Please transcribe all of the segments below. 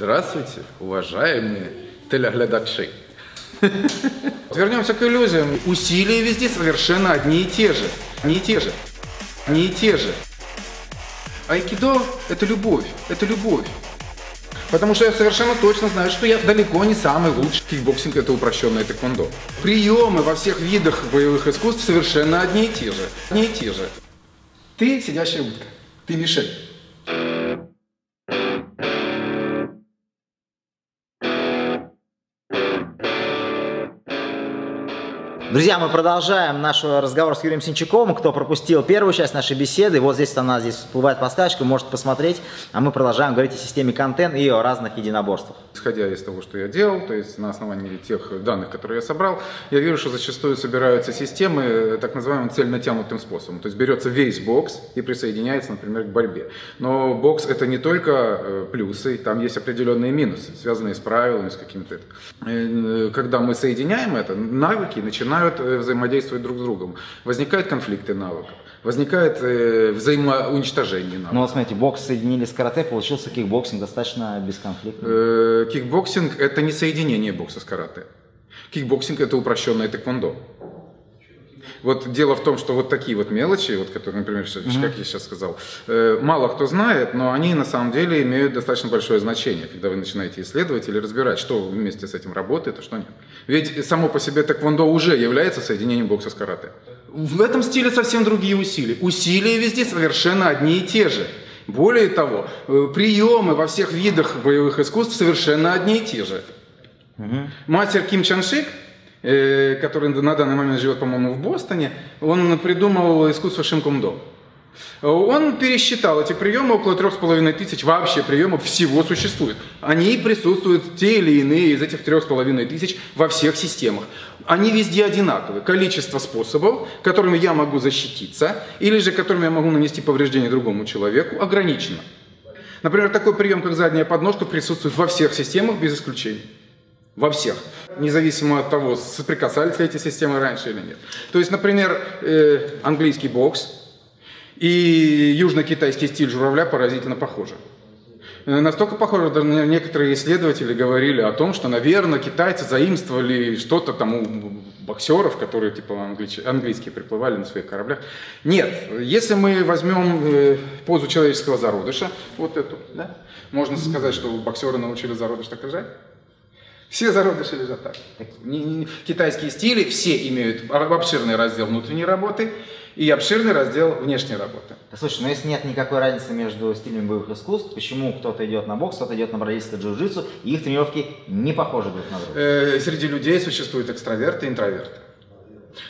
Здравствуйте, уважаемые телеглядачи. Вернемся к иллюзиям. Усилия везде совершенно одни и те же. Айкидо – это любовь, Потому что я совершенно точно знаю, что я далеко не самый лучший. Кикбоксинг – это упрощенное тэквондо. Приемы во всех видах боевых искусств совершенно одни и те же. Ты сидящая утка. Ты мишень. Друзья, мы продолжаем наш разговор с Юрием Синчаком. Кто пропустил первую часть нашей беседы, вот здесь она всплывает подсказочка, можете посмотреть. А мы продолжаем говорить о системе контент и о разных единоборствах. Исходя из того, что я делал, то есть на основании тех данных, которые я собрал, я вижу, что зачастую собираются системы так называемым цельнотянутым способом. То есть берется весь бокс и присоединяется, например, к борьбе. Но бокс это не только плюсы, там есть определенные минусы, связанные с правилами, с какими-то... Когда мы соединяем это, навыки начинают взаимодействовать друг с другом. Возникают конфликты навыков, возникает взаимоуничтожение навыков. Ну вот смотрите, бокс соединили с каратэ, получился кикбоксинг достаточно бесконфликтный. Кикбоксинг это не соединение бокса с каратэ. Кикбоксинг это упрощенное тэквондо. Вот дело в том, что вот такие вот мелочи, вот, которые, например, как я сейчас сказал, мало кто знает, но они на самом деле имеют достаточно большое значение, когда вы начинаете исследовать или разбирать, что вместе с этим работает, а что нет. Ведь само по себе тэквондо уже является соединением бокса с каратэ. В этом стиле совсем другие усилия. Усилия везде совершенно одни и те же. Более того, приемы во всех видах боевых искусств совершенно одни и те же. Мастер Ким Чан Шик, который на данный момент живет, по-моему, в Бостоне, он придумал искусство шинкомдо. Он пересчитал эти приемы, около 3500 вообще приемов всего существует. Они присутствуют, те или иные из этих 3500 во всех системах. Они везде одинаковы. Количество способов, которыми я могу защититься, или же которыми я могу нанести повреждение другому человеку, ограничено. Например, такой прием, как задняя подножка, присутствует во всех системах без исключения. Во всех. Независимо от того, соприкасались ли эти системы раньше или нет. То есть, например, английский бокс и южно-китайский стиль журавля поразительно похожи. Настолько похоже, даже некоторые исследователи говорили о том, что, наверное, китайцы заимствовали что-то там у боксеров, которые типа английские приплывали на своих кораблях. Нет, если мы возьмем позу человеческого зародыша, вот эту, да, можно сказать, что боксеры научили зародыш так рожать. Все зародыши лежат так. Китайские стили все имеют обширный раздел внутренней работы и обширный раздел внешней работы. Слушай, но если нет никакой разницы между стилями боевых искусств, почему кто-то идет на бокс, кто-то идет на бразильское джиу-джитсу, и их тренировки не похожи друг на друга? Среди людей существуют экстраверты и интроверты.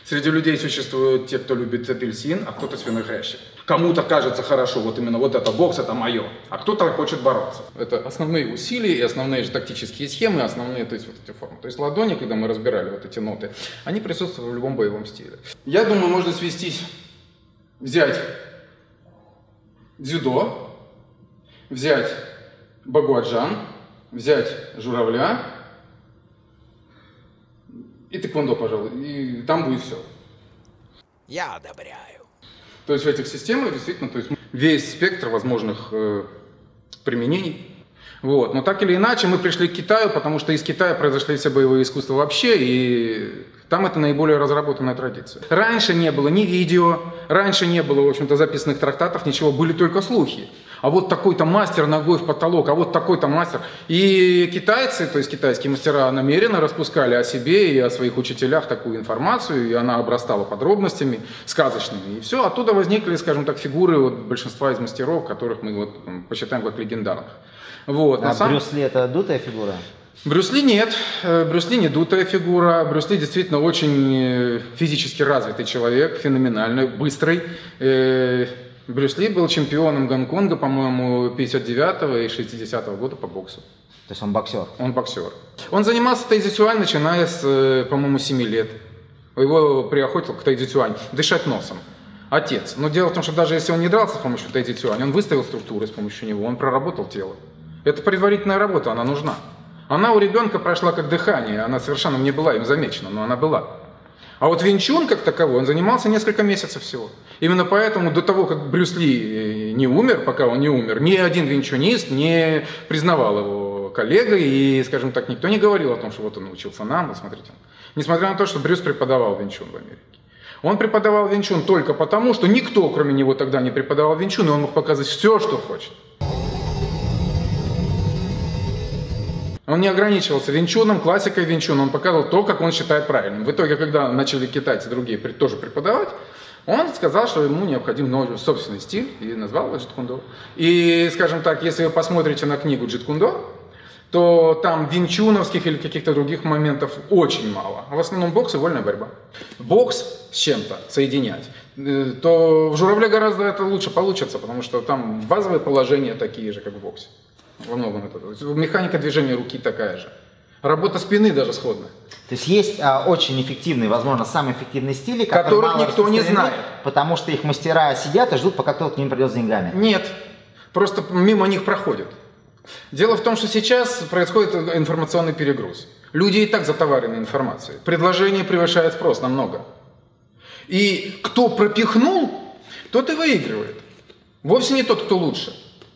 Среди людей существуют те, кто любит апельсин, а кто-то свиногрящий. Кому-то кажется хорошо, вот именно вот это бокс, это мое, а кто-то хочет бороться. Это основные усилия и основные же тактические схемы, основные, то есть вот эти формы. То есть ладони, когда мы разбирали вот эти ноты, они присутствуют в любом боевом стиле. Я думаю, можно свестись, взять дзюдо, взять багуа, взять журавля, и тэквондо, пожалуй, и там будет все. Я одобряю. То есть в этих системах действительно, то есть весь спектр возможных применений. Вот. Но так или иначе мы пришли к Китаю, потому что из Китая произошли все боевые искусства вообще, и там это наиболее разработанная традиция. Раньше не было ни видео, раньше не было, в общем-то, записанных трактатов, ничего, были только слухи. А вот такой-то мастер ногой в потолок, а вот такой-то мастер. И китайцы, то есть китайские мастера намеренно распускали о себе и о своих учителях такую информацию, и она обрастала подробностями сказочными. И все, оттуда возникли, скажем так, фигуры вот большинства из мастеров, которых мы вот посчитаем как легендарных. Вот, а Брюс Ли это дутая фигура? Брюс Ли нет, Брюс Ли не дутая фигура, Брюс Ли действительно очень физически развитый человек, феноменальный, быстрый. Брюс Ли был чемпионом Гонконга, по-моему, 59-го и 60-го года по боксу. То есть он боксер? Он боксер. Он занимался тайцзюцюань, начиная с, по-моему, 7 лет. Его приохотил к тайцзюцюань, дышать носом. Отец. Но дело в том, что даже если он не дрался с помощью тайцзюцюань, он выставил структуры с помощью него, он проработал тело. Это предварительная работа, она нужна. Она у ребенка прошла как дыхание, она совершенно не была им замечена, но она была. А вот Вин Чун, как таковой, он занимался несколько месяцев всего. Именно поэтому до того, как Брюс Ли не умер, пока он не умер, ни один винчунист не признавал его коллега, и, скажем так, никто не говорил о том, что вот он научился нам, вот смотрите. Несмотря на то, что Брюс преподавал Вин Чун в Америке. Он преподавал Вин Чун только потому, что никто, кроме него, тогда не преподавал Вин Чун, и он мог показывать все, что хочет. Он не ограничивался Вин Чуном, классикой Вин Чуна, он показывал то, как он считает правильным. В итоге, когда начали китайцы другие тоже преподавать, он сказал, что ему необходим новый собственный стиль, и назвал его джиткундо. И, скажем так, если вы посмотрите на книгу джиткундо, то там винчуновских или каких-то других моментов очень мало. В основном бокс и вольная борьба. Бокс с чем-то соединять. То в журавле гораздо это лучше получится, потому что там базовые положения такие же, как в боксе. Во многом это. Механика движения руки такая же. Работа спины даже сходная. То есть есть очень эффективные, возможно, самые эффективные стили, которых никто не знает. Потому что их мастера сидят и ждут, пока кто-то к ним придет с деньгами. Нет. Просто мимо них проходит. Дело в том, что сейчас происходит информационный перегруз. Люди и так затоварены информацией. Предложение превышает спрос намного. И кто пропихнул, тот и выигрывает. Вовсе не тот, кто лучше.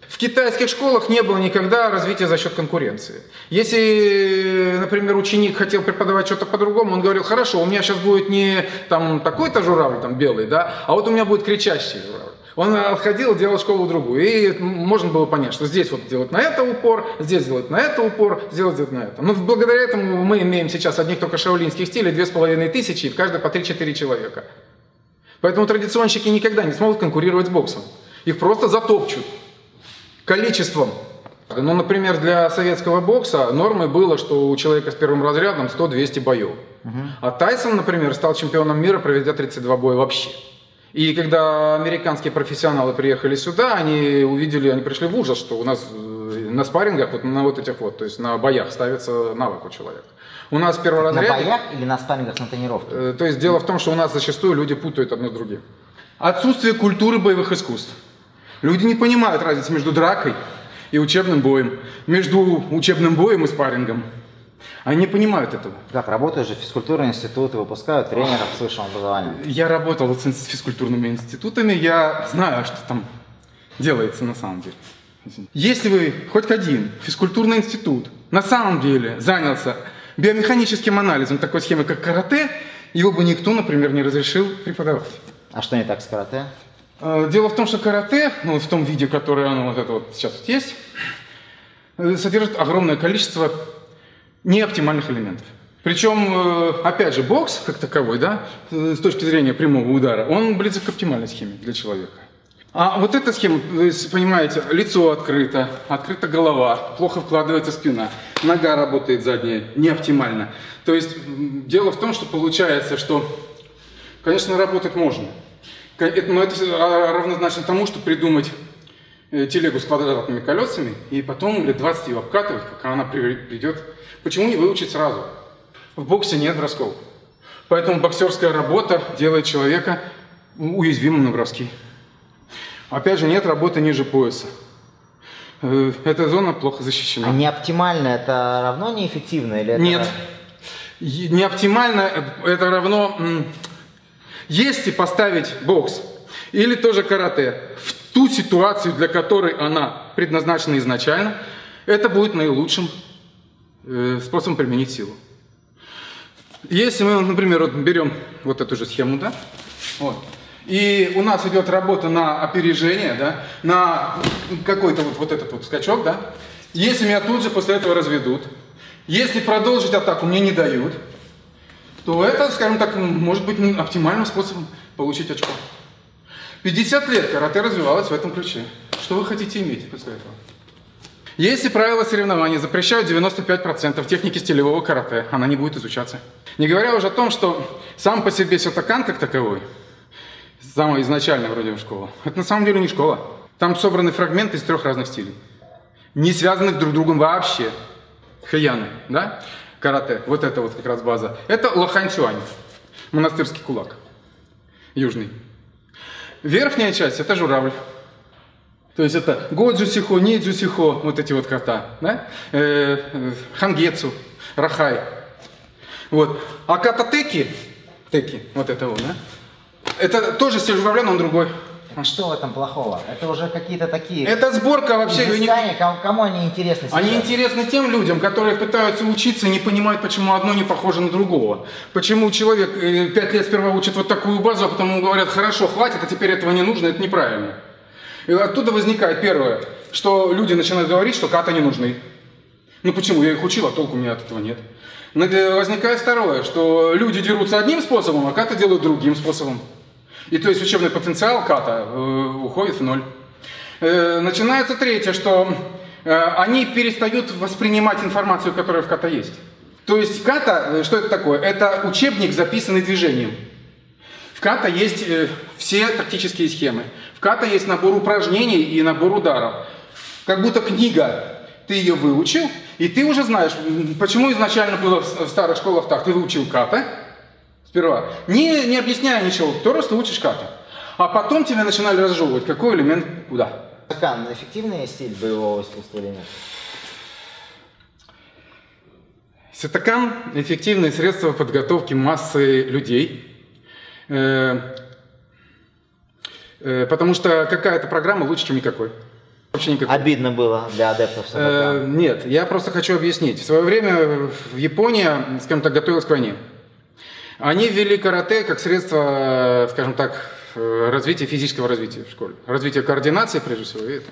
В китайских школах не было никогда развития за счет конкуренции. Если, например, ученик хотел преподавать что-то по-другому, он говорил: хорошо, у меня сейчас будет не там такой-то журавль, там белый, да, а вот у меня будет кричащий журавль. Он отходил, делал школу другую. И можно было понять, что здесь вот делать на это упор, здесь делать на это упор, сделать на это. Но благодаря этому мы имеем сейчас одних только шаолиньских стилей 2500, и в каждой по 3-4 человека. Поэтому традиционщики никогда не смогут конкурировать с боксом. Их просто затопчут количеством. Ну, например, для советского бокса нормой было, что у человека с первым разрядом 100-200 боев. А Тайсон, например, стал чемпионом мира, проведя 32 боя вообще. И когда американские профессионалы приехали сюда, они увидели, они пришли в ужас, что у нас на спаррингах, вот на вот этих вот, то есть на боях ставится навык у человека. У нас первый разряд... На боях или на спаррингах, на тренировке? То есть дело в том, что у нас зачастую люди путают одно с другим. Отсутствие культуры боевых искусств. Люди не понимают разницы между дракой и учебным боем, между учебным боем и спаррингом. Они не понимают этого. Как работаешь же, физкультурные институты выпускают тренеров с высшим образованием. Я работал вот с физкультурными институтами, я знаю, что там делается на самом деле. Если вы хоть один физкультурный институт на самом деле занялся биомеханическим анализом такой схемы, как каратэ, его бы никто, например, не разрешил преподавать. А что не так с каратэ? Дело в том, что каратэ, ну, в том виде, которое оно вот это вот сейчас вот есть, содержит огромное количество неоптимальных элементов. Причем, опять же, бокс, как таковой, да, с точки зрения прямого удара, он близок к оптимальной схеме для человека. А вот эта схема, понимаете, лицо открыто, открыта голова, плохо вкладывается спина, нога работает задняя, неоптимально. То есть, дело в том, что получается, что, конечно, работать можно, но это равнозначно тому, что придумать телегу с квадратными колесами и потом лет 20 ее обкатывать, пока она придет. Почему не выучить сразу? В боксе нет бросков. Поэтому боксерская работа делает человека уязвимым на броски. Опять же, нет работы ниже пояса. Эта зона плохо защищена. А неоптимально это равно неэффективно? Или это... Нет. Неоптимально это равно... Если поставить бокс или тоже каратэ в ту ситуацию, для которой она предназначена изначально, это будет наилучшим способом применить силу. Если мы, например, вот берем вот эту же схему, да, вот, и у нас идет работа на опережение, да, на какой-то вот этот вот скачок, да, если меня тут же после этого разведут, если продолжить атаку мне не дают, то это, скажем так, может быть оптимальным способом получить очко. 50 лет каратэ развивалось в этом ключе. Что вы хотите иметь после этого? Если правила соревнований запрещают 95% техники стилевого каратэ, она не будет изучаться. Не говоря уже о том, что сам по себе сётокан как таковой, самая изначальная вроде школа, это на самом деле не школа. Там собраны фрагменты из 3 разных стилей, не связанных друг с другом вообще. Хэяны, да? Каратэ, вот это вот как раз база. Это лоханчуань, монастырский кулак, южный. Верхняя часть – это журавль. То есть это Годзюсихо, Нидзюсихо, вот эти вот кота, да? Хангецу, Рахай. Вот. А кататеки, теки, вот это вот, да? Это тоже стиль журавля, но он другой. А что в этом плохого? Это уже какие-то такие... Это сборка вообще... Изыскания, кому они интересны сейчас? Они интересны тем людям, которые пытаются учиться и не понимают, почему одно не похоже на другого. Почему человек 5 лет сперва учит вот такую базу, а потом ему говорят, хорошо, хватит, а теперь этого не нужно, это неправильно. И оттуда возникает первое, что люди начинают говорить, что ката не нужны. Ну почему? Я их учил, а толку у меня от этого нет. Но возникает второе, что люди дерутся одним способом, а ката делают другим способом. И то есть учебный потенциал ката уходит в ноль. Начинается третье, что они перестают воспринимать информацию, которая в ката есть. То есть ката, что это такое? Это учебник, записанный движением. В ката есть все тактические схемы. В ката есть набор упражнений и набор ударов. Как будто книга. Ты ее выучил, и ты уже знаешь, почему изначально было в старых школах так. Ты выучил ката. Сперва, не объясняя ничего, просто учишь ката. А потом тебя начинали разжевывать, какой элемент куда. Сётокан, эффективный стиль боевого искусства или нет? Сётокан – эффективное средство подготовки массы людей. Потому что какая-то программа лучше, чем никакой. Вообще никакой. Обидно было для адептов Сётокана. Нет, я просто хочу объяснить. В свое время в Японии, скажем так, готовилась к войне. Они ввели каратэ как средство, скажем так, развития физического развития в школе. Развития координации, прежде всего, и это.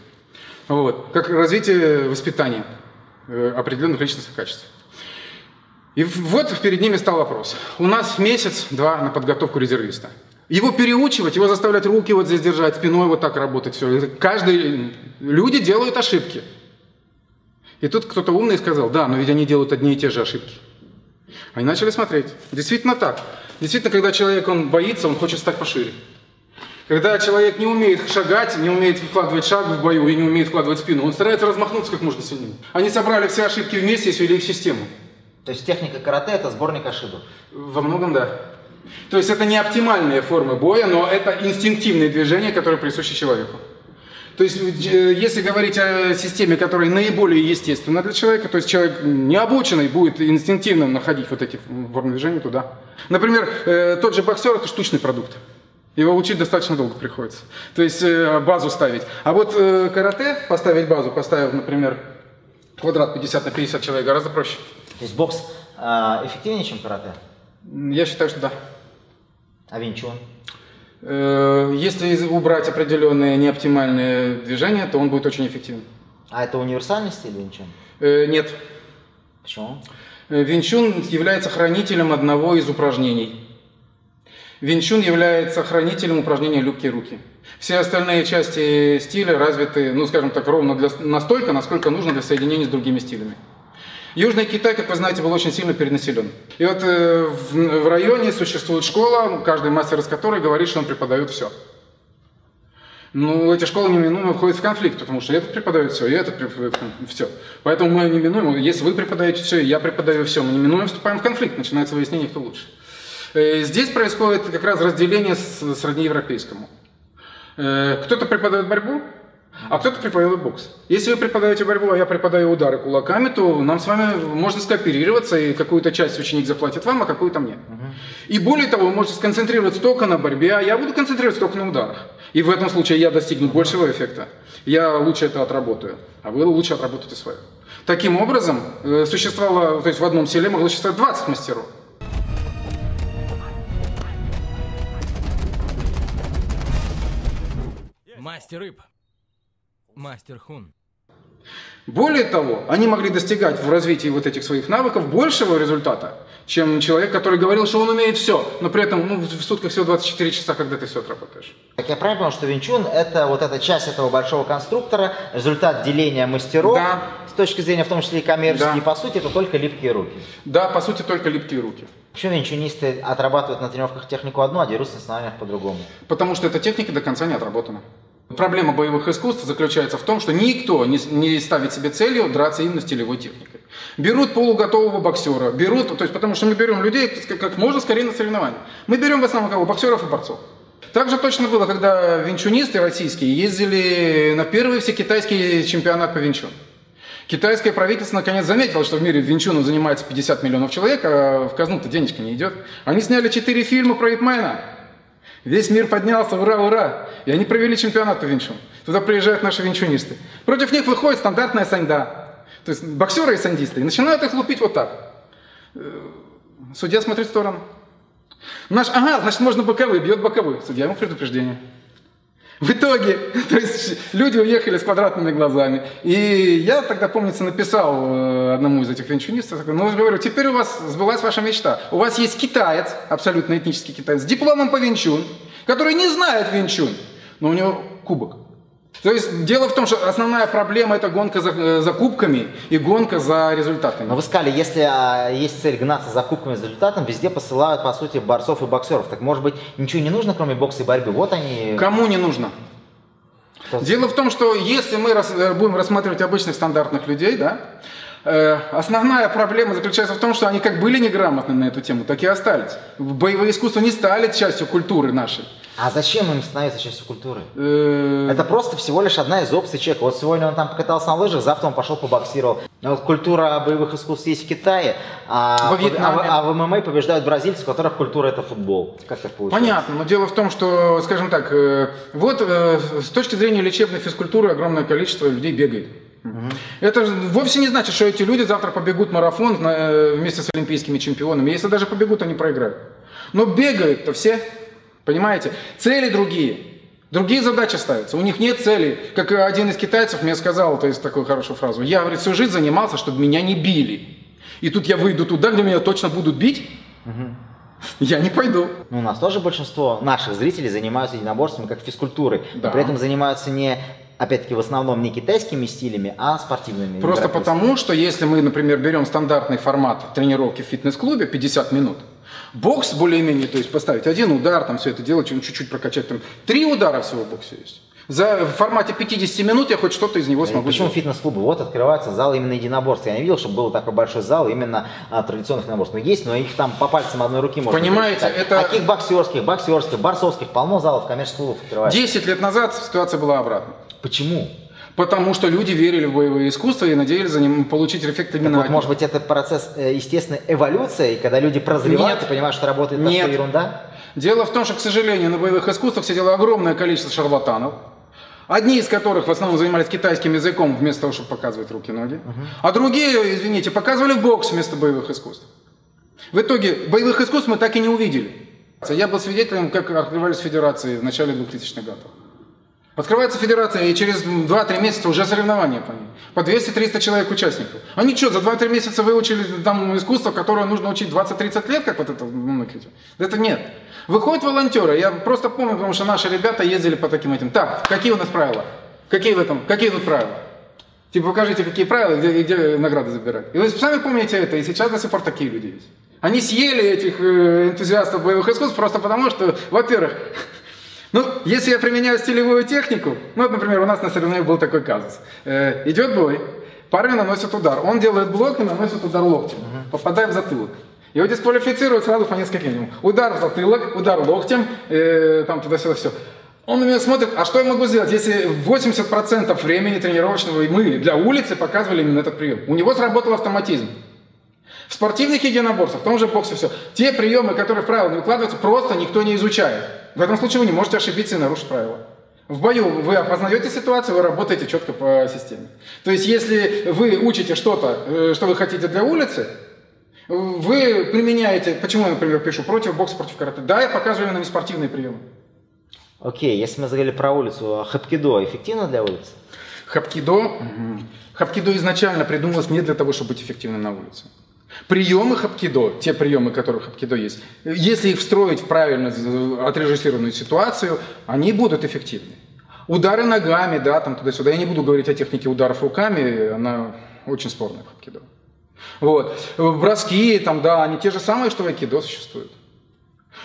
Вот. Как развитие воспитания определенных личностных качеств. И вот перед ними стал вопрос. У нас месяц-два на подготовку резервиста. Его переучивать, его заставлять руки вот здесь держать, спиной вот так работать. Все. Каждый... Люди делают ошибки. И тут кто-то умный сказал, да, но ведь они делают одни и те же ошибки. Они начали смотреть. Действительно так. Действительно, когда человек боится, он хочет стать пошире. Когда человек не умеет шагать, не умеет вкладывать шаг в бою и не умеет вкладывать спину, он старается размахнуться как можно сильнее. Они собрали все ошибки вместе и свели их в систему. То есть техника каратэ – это сборник ошибок? Во многом да. То есть это не оптимальные формы боя, но это инстинктивные движения, которые присущи человеку. То есть, если говорить о системе, которая наиболее естественна для человека, то есть человек необученный будет инстинктивно находить вот эти формы движения туда. Например, тот же боксер – это штучный продукт. Его учить достаточно долго приходится. То есть базу ставить. А вот каратэ, поставить базу, поставив, например, квадрат 50 на 50 человек, гораздо проще. То есть бокс эффективнее, чем каратэ? Я считаю, что да. А Вин Чун? Если убрать определенные неоптимальные движения, то он будет очень эффективен. А это универсальный стиль Вин Чун? Нет. Почему? Вин Чун является хранителем одного из упражнений. Вин Чун является хранителем упражнения «Легкие руки». Все остальные части стиля развиты, ну скажем так, ровно настолько, насколько нужно для соединения с другими стилями. Южный Китай, как вы знаете, был очень сильно перенаселен. И вот в районе существует школа, каждый мастер из которой говорит, что он преподает все. Ну, эти школы неминуемо входят в конфликт, потому что этот преподает все, и этот преподает все. Поэтому мы неминуемо, если вы преподаете все, и я преподаю все, мы неминуемо вступаем в конфликт, начинается выяснение, кто лучше. Здесь происходит как раз разделение сродни европейскому. Кто-то преподает борьбу, а кто-то преподает бокс. Если вы преподаете борьбу, а я преподаю удары кулаками, то нам с вами можно скооперироваться, и какую-то часть ученик заплатит вам, а какую-то мне. И более того, вы можете сконцентрироваться только на борьбе, а я буду концентрироваться только на ударах. И в этом случае я достигну большего эффекта, я лучше это отработаю, а вы лучше отработаете свое. Таким образом, существовало, то есть в одном селе могло существовать 20 мастеров. Мастер рыб. Мастер хун. Более того, они могли достигать в развитии вот этих своих навыков большего результата, чем человек, который говорил, что он умеет все, но при этом в сутках всего 24 часа, когда ты все отработаешь. Так я правильно понял, что Вин Чун это вот эта часть этого большого конструктора, результат деления мастеров, да. С точки зрения в том числе и коммерческой, да. По сути это только липкие руки. Да, по сути только липкие руки. Почему винчунисты отрабатывают на тренировках технику одну, а дерутся на соревнованиях по-другому? Потому что эта техника до конца не отработана. Проблема боевых искусств заключается в том, что никто не ставит себе целью драться именно стилевой техникой. Берут полуготового боксера, потому что мы берем людей как можно скорее на соревнования. Мы берем в основном кого? Боксеров и борцов. Так же точно было, когда винчунисты российские ездили на первый всекитайский чемпионат по винчуну. Китайское правительство наконец заметило, что в мире винчуном занимается 50 миллионов человек, а в казну-то денежка не идет. Они сняли 4 фильма про Ип Мана. Весь мир поднялся, ура, ура! И они провели чемпионат по винчун. Туда приезжают наши винчунисты. Против них выходит стандартная саньда. То есть боксеры и сандисты. И начинают их лупить вот так. Судья смотрит в сторону. Значит, можно боковые. Бьет боковые. Судья ему предупреждение. В итоге, то есть люди уехали с квадратными глазами. И я тогда, помнится, написал одному из этих винчунистов, ну, говорю, теперь у вас сбылась ваша мечта. У вас есть китаец, абсолютно этнический китаец, с дипломом по винчун, который не знает винчун, но у него кубок. То есть дело в том, что основная проблема – это гонка за кубками и гонка за результатами. Но вы сказали, если есть цель гнаться за кубками и за результатом, везде посылают, по сути, борцов и боксеров. Так, может быть, ничего не нужно, кроме бокса и борьбы? Вот они… Кому не нужно? Дело в том, что если мы будем рассматривать обычных стандартных людей, да, основная проблема заключается в том, что они как были неграмотны на эту тему, так и остались. Боевые искусства не стали частью культуры нашей. А зачем им становиться частью культуры? Это просто всего лишь одна из опций человека. Вот сегодня он там покатался на лыжах, завтра он пошел побоксировал. Но вот культура боевых искусств есть в Китае, а в ММА побеждают бразильцы, у которых культура это футбол. Как так получилось? Понятно, но дело в том, что, скажем так, вот с точки зрения лечебной физкультуры огромное количество людей бегает. Это вовсе не значит, что эти люди завтра побегут марафон вместе с олимпийскими чемпионами. Если даже побегут, они проиграют. Но бегают-то все, понимаете? Цели другие. Другие задачи ставятся. У них нет цели. Как один из китайцев мне сказал, то есть такую хорошую фразу. Я, говорит, всю жизнь занимался, чтобы меня не били. И тут я выйду туда, где меня точно будут бить. Я не пойду. Ну, у нас тоже большинство наших зрителей занимаются единоборствами как физкультурой. Да. Но при этом занимаются не... Опять-таки, в основном не китайскими стилями, а спортивными. Просто потому, что если мы, например, берем стандартный формат тренировки в фитнес-клубе 50 минут, бокс более-менее, то есть поставить один удар, там все это дело, чуть-чуть прокачать, там 3 удара всего бокса есть. В формате 50 минут я хоть что-то из него смогу. Почему фитнес-клубы? Вот открывается зал именно единоборств. Я не видел, чтобы был такой большой зал именно традиционных единоборств. Но есть, но их там по пальцам одной руки можно. Понимаете, это... А кикбоксерских, боксерских, борцовских полно залов, коммерческих клубов открывается. 10 лет назад ситуация была обратна. Почему? Потому что люди верили в боевое искусство и надеялись за ним получить эффект именно. Вот, может быть, это процесс естественной эволюции, когда люди прозревают. Нет. И понимают, что работает такая ерунда? Дело в том, что, к сожалению, на боевых искусствах сидело огромное количество шарлатанов, одни из которых в основном занимались китайским языком вместо того, чтобы показывать руки-ноги, а другие, извините, показывали бокс вместо боевых искусств. В итоге боевых искусств мы так и не увидели. Я был свидетелем, как открывались федерации в начале 2000-х годов. Открывается федерация, и через 2-3 месяца уже соревнования по ней. По 200-300 человек участников. Они что, за 2-3 месяца выучили там искусство, которое нужно учить 20-30 лет, как вот это? Это нет. Выходят волонтеры. Я просто помню, потому что наши ребята ездили по таким этим. Так, какие у нас правила? Какие тут правила? Типа, покажите, какие правила, где награды забирать. И вы сами помните это, и сейчас до сих пор такие люди есть. Они съели этих энтузиастов боевых искусств просто потому, что, во-первых... Ну, если я применяю стилевую технику, ну, вот, например, у нас на соревнованиях был такой казус. Идет бой, парень наносит удар, он делает блок и наносит удар локтем, попадает в затылок. Его дисквалифицируют сразу по нескольким минимумам. Удар в затылок, удар локтем, там туда-сюда все. Он на меня смотрит, а что я могу сделать, если 80% времени тренировочного мы для улицы показывали именно этот прием. У него сработал автоматизм. В спортивных единоборствах, в том же боксе все. Те приемы, которые в правила не выкладываются, просто никто не изучает. В этом случае вы не можете ошибиться и нарушить правила. В бою вы опознаете ситуацию, вы работаете четко по системе. То есть, если вы учите что-то, что вы хотите для улицы, вы применяете... Почему я, например, пишу против бокса, против каратэ? Да, я показываю именно неспортивные приемы. Окей, если мы заговорили про улицу, хапкидо эффективно для улицы? Хапкидо изначально придумалось не для того, чтобы быть эффективным на улице. Приемы хапкидо, те приемы, которые хапкидо есть, если их встроить в правильно отрежиссированную ситуацию, они будут эффективны. Удары ногами, да, там туда-сюда. Я не буду говорить о технике ударов руками, она очень спорная в хапкидо. Вот. Броски, там, да, они те же самые, что в айкидо существуют.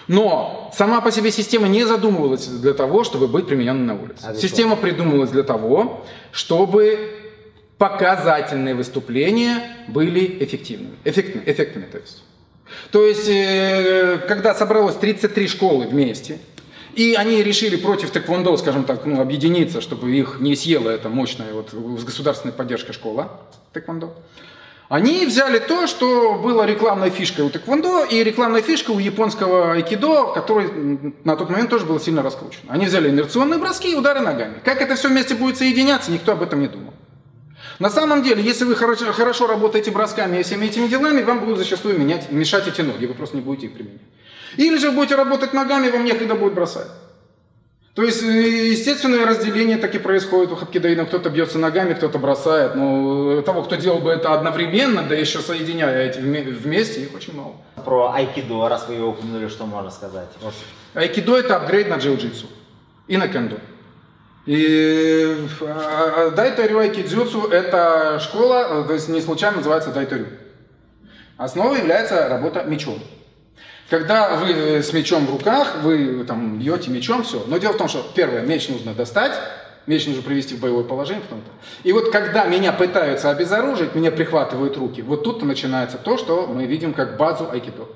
Но сама по себе система не задумывалась для того, чтобы быть примененной на улице. Система придумалась для того, чтобы... Показательные выступления были эффектными. То есть, когда собралось 33 школы вместе, и они решили против тхэквондо, скажем так, ну, объединиться, чтобы их не съела эта мощная вот, с государственной поддержкой школа тхэквондо, Они взяли то, что было рекламной фишкой у тхэквондо и рекламной фишкой у японского айкидо, который на тот момент тоже был сильно раскручен. Они взяли инерционные броски и удары ногами. Как это все вместе будет соединяться, никто об этом не думал. На самом деле, если вы хорошо работаете бросками и всеми этими делами, вам будут зачастую мешать эти ноги, вы просто не будете их применять. Или же будете работать ногами, вам некогда будет бросать. То есть, естественное разделение так и происходит у хапкидоидов. Кто-то бьется ногами, кто-то бросает. Но того, кто делал бы это одновременно, да еще соединяя эти вместе, их очень мало. Про айкидо, раз вы его упомянули, что можно сказать? Айкидо – это апгрейд на джиу-джитсу и на кендо. И Дайторю айкидзюцу – это школа, то есть не случайно называется Дайторю. Основой является работа мечом. Когда вы с мечом в руках, вы там бьете мечом, все. Но дело в том, что первое, меч нужно достать, меч нужно привести в боевое положение. И вот когда меня пытаются обезоружить, меня прихватывают руки, вот тут-то начинается то, что мы видим как базу айкидо.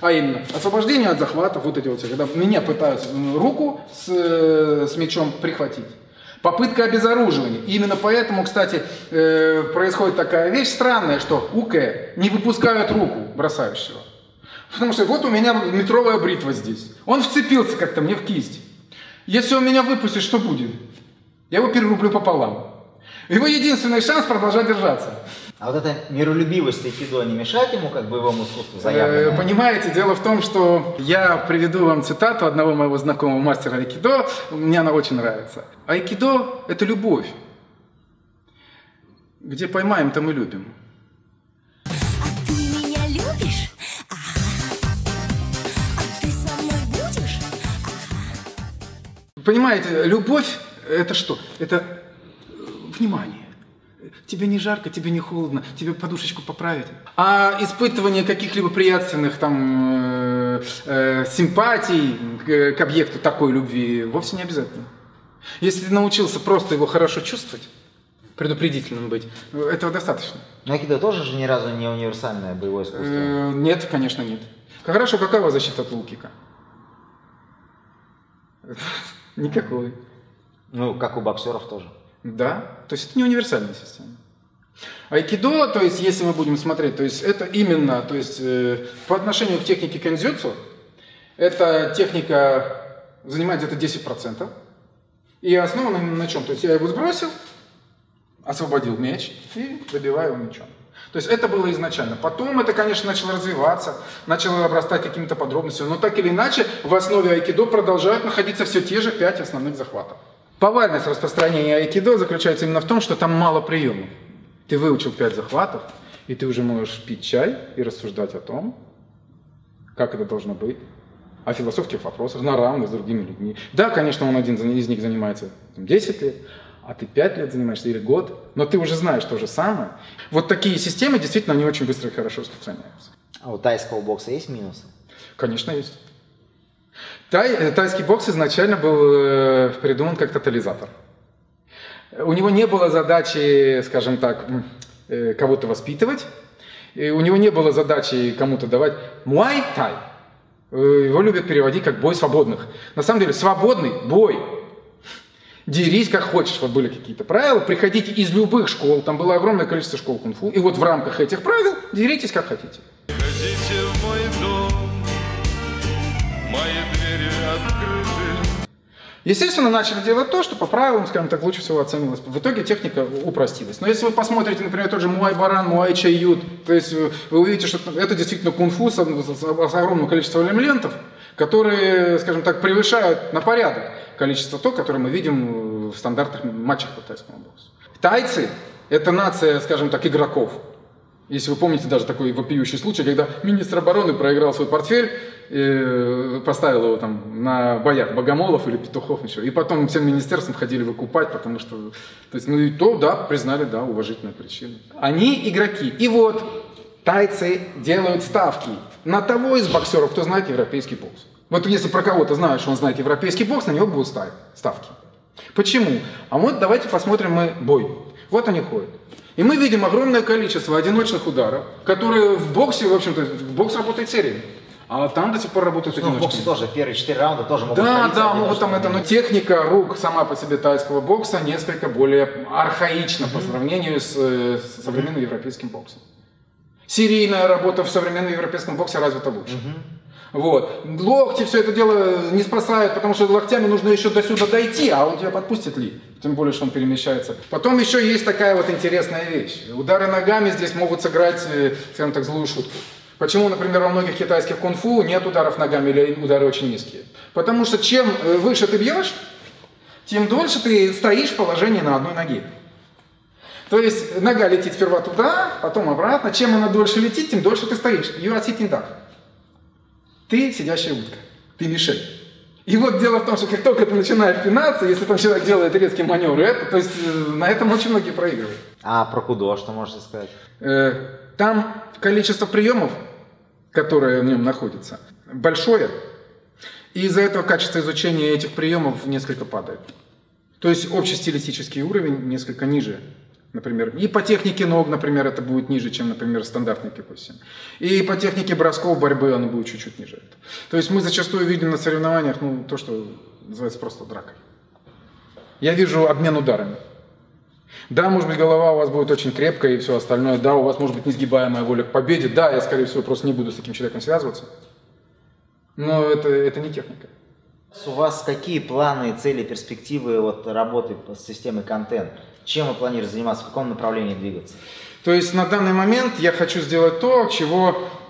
А именно, освобождение от захватов, вот эти вот все, когда меня пытаются руку с мечом прихватить. Попытка обезоруживания. Именно поэтому, кстати, происходит такая вещь странная, что укэ не выпускают руку бросающего. Потому что вот у меня метровая бритва здесь. Он вцепился как-то мне в кисть. Если он меня выпустит, что будет? Я его перерублю пополам. Его единственный шанс продолжать держаться. А вот эта миролюбивость айкидо не мешает ему, как боевому искусству, заявленному? Понимаете, дело в том, что я приведу вам цитату одного моего знакомого мастера айкидо. Мне она очень нравится. Айкидо – это любовь. Где поймаем, там и любим. Понимаете, любовь – это что? Это внимание. Тебе не жарко, тебе не холодно, тебе подушечку поправить. А испытывание каких-либо приятственных там, симпатий к объекту такой любви вовсе не обязательно. Если ты научился просто его хорошо чувствовать, предупредительным быть, этого достаточно. Но айкидо тоже же ни разу не универсальное боевое искусство? Нет, конечно, нет. Хорошо, какая у вас защита от лукика? Никакой. Ну, как у боксеров тоже. Да, то есть это не универсальная система. Айкидо, то есть если мы будем смотреть, то есть это именно, то есть по отношению к технике кендзюцу, эта техника занимает где-то 10%. И основана на чем? То есть я его сбросил, освободил меч и добиваю его мечом. То есть это было изначально. Потом это, конечно, начало развиваться, начало обрастать какими-то подробностями. Но так или иначе в основе айкидо продолжают находиться все те же 5 основных захватов. Повальность распространения айкидо заключается именно в том, что там мало приемов. Ты выучил 5 захватов, и ты уже можешь пить чай и рассуждать о том, как это должно быть, о философских вопросах, на равных с другими людьми. Да, конечно, он один из них занимается 10 лет, а ты 5 лет занимаешься или год, но ты уже знаешь то же самое. Вот такие системы действительно они очень быстро и хорошо распространяются. А у тайского бокса есть минусы? Конечно, есть. Тайский бокс изначально был придуман как тотализатор. У него не было задачи, скажем так, кого-то воспитывать. И у него не было задачи кому-то давать муай тай. Его любят переводить как бой свободных. На самом деле свободный бой. Дерись как хочешь. Вот были какие-то правила. Приходите из любых школ. Там было огромное количество школ кунг-фу. И вот в рамках этих правил деритесь как хотите. Приходите в мой дом. Мои двери открыты. Естественно, начали делать то, что по правилам, скажем так, лучше всего оценилось. В итоге техника упростилась. Но если вы посмотрите, например, тот же Муай Баран, Муай Чай, то есть вы увидите, что это действительно кунг-фу с огромным количеством элементов, которые, скажем так, превышают на порядок количество то, которое мы видим в стандартных матчах по тайскому боксу. Тайцы – это нация, скажем так, игроков. Если вы помните даже такой вопиющий случай, когда министр обороны проиграл свой портфель, поставил его там на боях богомолов или петухов, ничего. И потом всем министерством ходили выкупать, потому что... То есть, ну и то, да, признали, да, уважительная причина. Они игроки. И вот тайцы делают ставки на того из боксеров, кто знает европейский бокс. Вот если про кого-то знаешь, что он знает европейский бокс, на него будут ставки. Почему? А вот давайте посмотрим мы бой. Вот они ходят. И мы видим огромное количество одиночных ударов, которые в боксе, в общем-то, бокс работает сериями, а там до сих пор работают одиночные. Ну, в боксе тоже, первые 4 раунда тоже могут... Да, могут там это, но техника рук сама по себе тайского бокса несколько более архаична по сравнению с современным европейским боксом. серийная работа в современном европейском боксе развита лучше. Вот. Локти все это дело не спасают, потому что локтями нужно еще до сюда дойти, а он тебя подпустит ли? Тем более, что он перемещается. Потом еще есть такая вот интересная вещь. Удары ногами здесь могут сыграть, скажем так, злую шутку. Почему, например, во многих китайских кунг-фу нет ударов ногами или удары очень низкие? Потому что чем выше ты бьешь, тем дольше ты стоишь в положении на одной ноге. То есть нога летит сперва туда, потом обратно. Чем она дольше летит, тем дольше ты стоишь. Ю Цзи Тин Та. Ты сидящая утка, ты мишень. И вот дело в том, что как только ты начинаешь пинаться, если там человек делает резкие маневры, то есть на этом очень многие проигрывают. А про кудо что можете сказать? Там количество приемов, которые в нем находятся, большое. И из-за этого качество изучения этих приемов несколько падает. То есть общий стилистический уровень несколько ниже. Например, и по технике ног, например, это будет ниже, чем, например, стандартный кикбоксинг. И по технике бросков, борьбы, оно будет чуть-чуть ниже. То есть мы зачастую видим на соревнованиях, ну, то, что называется просто дракой. Я вижу обмен ударами. Да, может быть, голова у вас будет очень крепкая и все остальное. Да, у вас может быть несгибаемая воля к победе. Да, я, скорее всего, просто не буду с таким человеком связываться. Но это не техника. У вас какие планы, цели, перспективы вот, работы с системой контент? Чем вы планируете заниматься, в каком направлении двигаться? То есть на данный момент я хочу сделать то,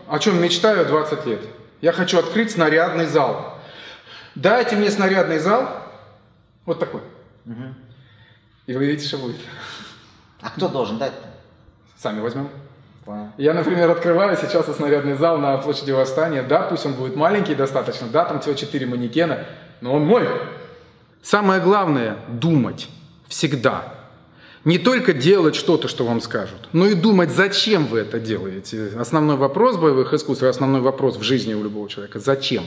о чем мечтаю 20 лет. Я хочу открыть снарядный зал. Дайте мне снарядный зал, вот такой. Угу. И вы видите, что будет. А кто должен дать-то? Сами возьмем. Я, например, открываю сейчас снарядный зал на площади Восстания. Да, пусть он будет маленький достаточно, да, там всего 4 манекена, но он мой. Самое главное – думать. Всегда. Не только делать что-то, что вам скажут, но и думать, зачем вы это делаете. Основной вопрос боевых искусств, основной вопрос в жизни у любого человека – зачем?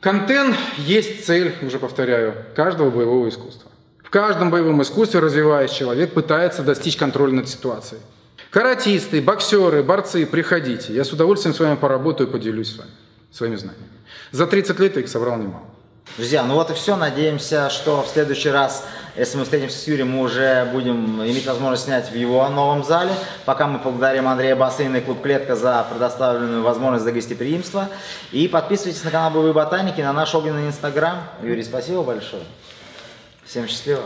Контент есть цель, уже повторяю, каждого боевого искусства. В каждом боевом искусстве, развиваясь, человек пытается достичь контроля над ситуацией. Каратисты, боксеры, борцы, приходите. Я с удовольствием с вами поработаю и поделюсь с вами своими знаниями. За 30 лет я их собрал немало. Друзья, ну вот и все. Надеемся, что в следующий раз, если мы встретимся с Юрием, мы уже будем иметь возможность снять в его новом зале. Пока мы благодарим Андрея Басынина и Клуб Клетка за предоставленную возможность, за гостеприимство. И подписывайтесь на канал Боевые Ботаники, на наш огненный инстаграм. Юрий, спасибо большое. Всем счастливо.